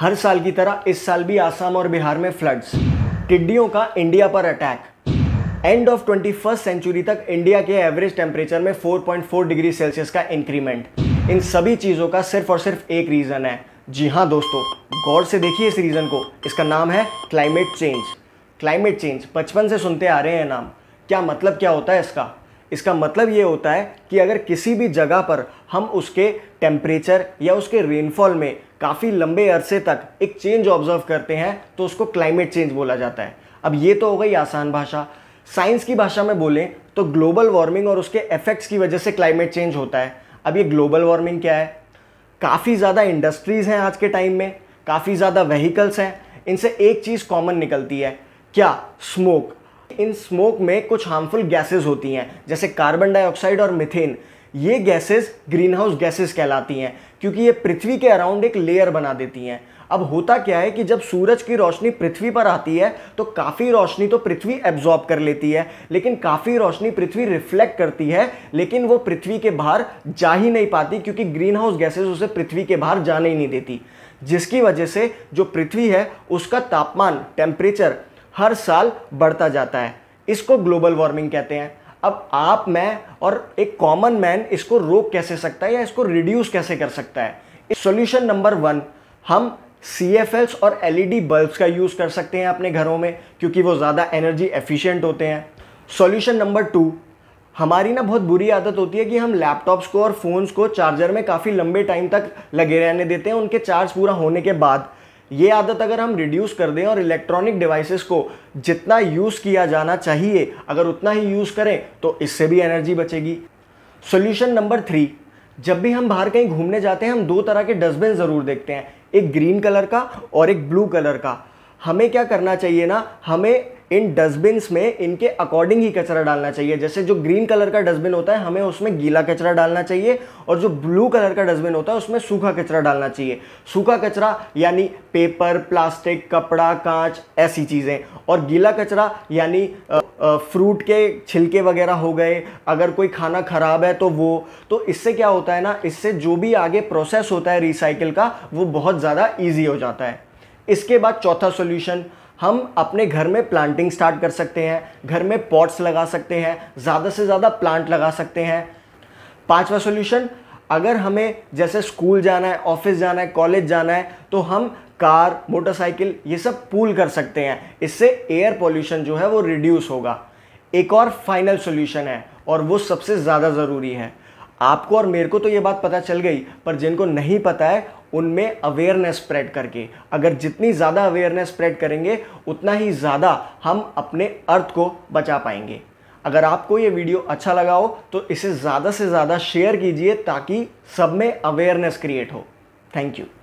हर साल की तरह इस साल भी आसाम और बिहार में फ्लड्स, टिड्डियों का इंडिया पर attack. End of 21st century तक इंडिया के एवरेज टेम्परेचर में 4.4 डिग्री सेल्सियस का इंक्रीमेंट। इन सभी चीज़ों का सिर्फ और सिर्फ एक रीज़न है। जी हाँ दोस्तों, गौर से देखिए इस रीज़न को। इसका नाम है क्लाइमेट चेंज। क्लाइमेट चेंज बचपन से सुनते आ रहे हैं नाम, क्या मतलब क्या होता है इसका? इसका मतलब ये होता है कि अगर किसी भी जगह पर हम उसके टेम्परेचर या उसके रेनफॉल में काफ़ी लंबे अरसे तक एक चेंज ऑब्जर्व करते हैं तो उसको क्लाइमेट चेंज बोला जाता है। अब ये तो हो गई आसान भाषा। साइंस की भाषा में बोलें तो ग्लोबल वार्मिंग और उसके इफेक्ट्स की वजह से क्लाइमेट चेंज होता है। अब ये ग्लोबल वार्मिंग क्या है? काफ़ी ज़्यादा इंडस्ट्रीज़ हैं आज के टाइम में, काफ़ी ज़्यादा व्हीकल्स हैं, इनसे एक चीज़ कॉमन निकलती है, क्या? स्मोक। इन स्मोक में कुछ हार्मफुल गैसेस होती हैं जैसे कार्बन डाइऑक्साइड और मीथेन। ये गैसेस ग्रीन हाउस गैसेस कहलाती हैं क्योंकि ये पृथ्वी के अराउंड एक लेयर बना देती हैं। अब होता क्या है कि जब सूरज की रोशनी पृथ्वी पर आती है तो काफ़ी रोशनी तो पृथ्वी एब्जॉर्ब कर लेती है, लेकिन काफ़ी रोशनी पृथ्वी रिफ्लेक्ट करती है, लेकिन वो पृथ्वी के बाहर जा ही नहीं पाती क्योंकि ग्रीन हाउस गैसेस उसे पृथ्वी के बाहर जाने ही नहीं देती, जिसकी वजह से जो पृथ्वी है उसका तापमान, टेम्परेचर हर साल बढ़ता जाता है। इसको ग्लोबल वार्मिंग कहते हैं। अब आप, मैं और एक कॉमन मैन इसको रोक कैसे सकता है या इसको रिड्यूस कैसे कर सकता है? सॉल्यूशन नंबर 1, हम CFLs और LED बल्ब्स का यूज़ कर सकते हैं अपने घरों में क्योंकि वो ज़्यादा एनर्जी एफिशिएंट होते हैं। सॉल्यूशन नंबर 2, हमारी ना बहुत बुरी आदत होती है कि हम लैपटॉप्स को और फ़ोन्स को चार्जर में काफ़ी लंबे टाइम तक लगे रहने देते हैं उनके चार्ज पूरा होने के बाद। ये आदत अगर हम रिड्यूस कर दें और इलेक्ट्रॉनिक डिवाइसेस को जितना यूज़ किया जाना चाहिए अगर उतना ही यूज़ करें तो इससे भी एनर्जी बचेगी। सॉल्यूशन नंबर 3, जब भी हम बाहर कहीं घूमने जाते हैं हम 2 तरह के डस्टबिन ज़रूर देखते हैं, एक ग्रीन कलर का और एक ब्लू कलर का। हमें क्या करना चाहिए ना, हमें इन डस्टबिन्स में इनके अकॉर्डिंग ही कचरा डालना चाहिए। जैसे जो ग्रीन कलर का डस्टबिन होता है हमें उसमें गीला कचरा डालना चाहिए और जो ब्लू कलर का डस्टबिन होता है उसमें सूखा कचरा डालना चाहिए। सूखा कचरा यानी पेपर, प्लास्टिक, कपड़ा, कांच, ऐसी चीज़ें, और गीला कचरा यानी फ्रूट के छिलके वगैरह हो गए, अगर कोई खाना ख़राब है तो वो। तो इससे क्या होता है ना, इससे जो भी आगे प्रोसेस होता है रिसाइकिल का वो बहुत ज़्यादा ईजी हो जाता है। इसके बाद चौथा सॉल्यूशन, हम अपने घर में प्लांटिंग स्टार्ट कर सकते हैं, घर में पॉट्स लगा सकते हैं, ज़्यादा से ज़्यादा प्लांट लगा सकते हैं। पांचवा सॉल्यूशन, अगर हमें जैसे स्कूल जाना है, ऑफिस जाना है, कॉलेज जाना है तो हम कार, मोटरसाइकिल ये सब पूल कर सकते हैं, इससे एयर पॉल्यूशन जो है वो रिड्यूस होगा। एक और फाइनल सॉल्यूशन है और वो सबसे ज़्यादा ज़रूरी है। आपको और मेरे को तो ये बात पता चल गई, पर जिनको नहीं पता है उनमें अवेयरनेस स्प्रेड करके, अगर जितनी ज़्यादा अवेयरनेस स्प्रेड करेंगे उतना ही ज़्यादा हम अपने अर्थ को बचा पाएंगे। अगर आपको ये वीडियो अच्छा लगा हो तो इसे ज़्यादा से ज़्यादा शेयर कीजिए ताकि सब में अवेयरनेस क्रिएट हो। Thank you.